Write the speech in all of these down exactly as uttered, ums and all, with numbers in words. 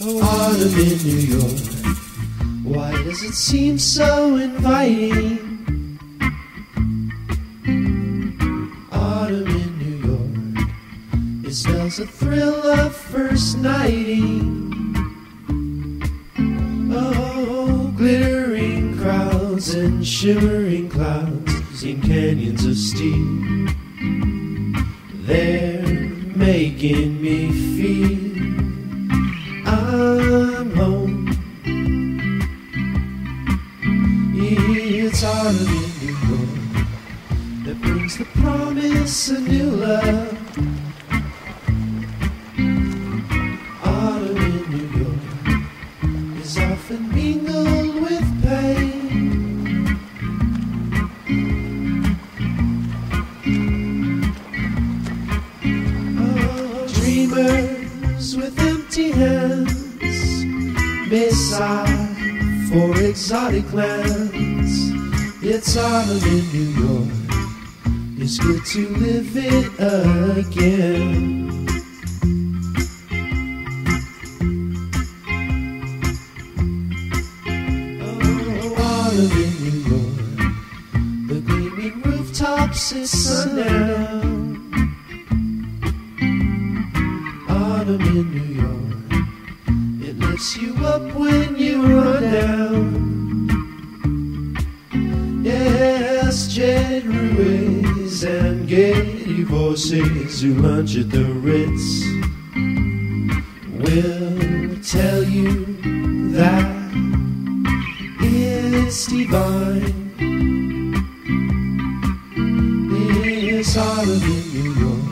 Oh, I live in New York. Why does it seem so inviting? It smells a thrill of first nighting. Oh, glittering crowds and shimmering clouds in canyons of steel. They're making me feel I'm home. It's autumn in New York that brings the promise of new love. Often mingled with pain. Oh, dreamers with empty hands miss out for exotic lands. It's autumn in New York. It's good to live it again. In New York, the gleaming rooftops is sundown. Autumn in New York, it lifts you up when you run down. Yes, Jed Ruiz and Getty voices who lunch at the Ritz will tell you that it's divine. This autumn in New York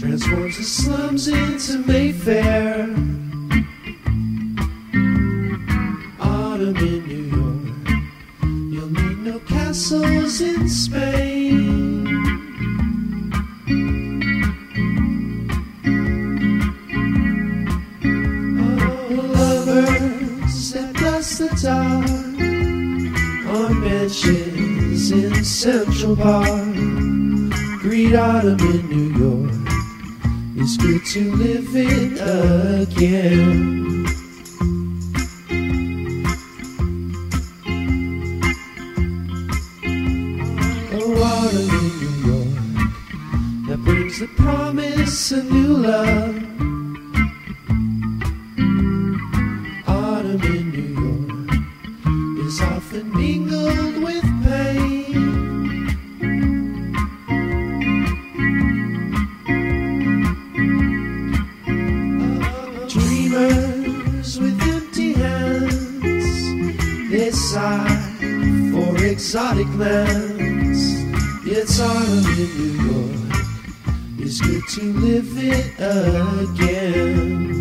transforms the slums into Mayfair. Autumn in New York, you'll need no castles in Spain. Oh, lovers that dust the dark on benches in Central Park. Greet autumn in New York. It's good to live it again. Oh, autumn in New York that brings the promise of new love. Autumn in New York is often mingled with pain. Oh, dreamers with empty hands, they sigh for exotic lands. It's autumn in New York. It's good to live it again.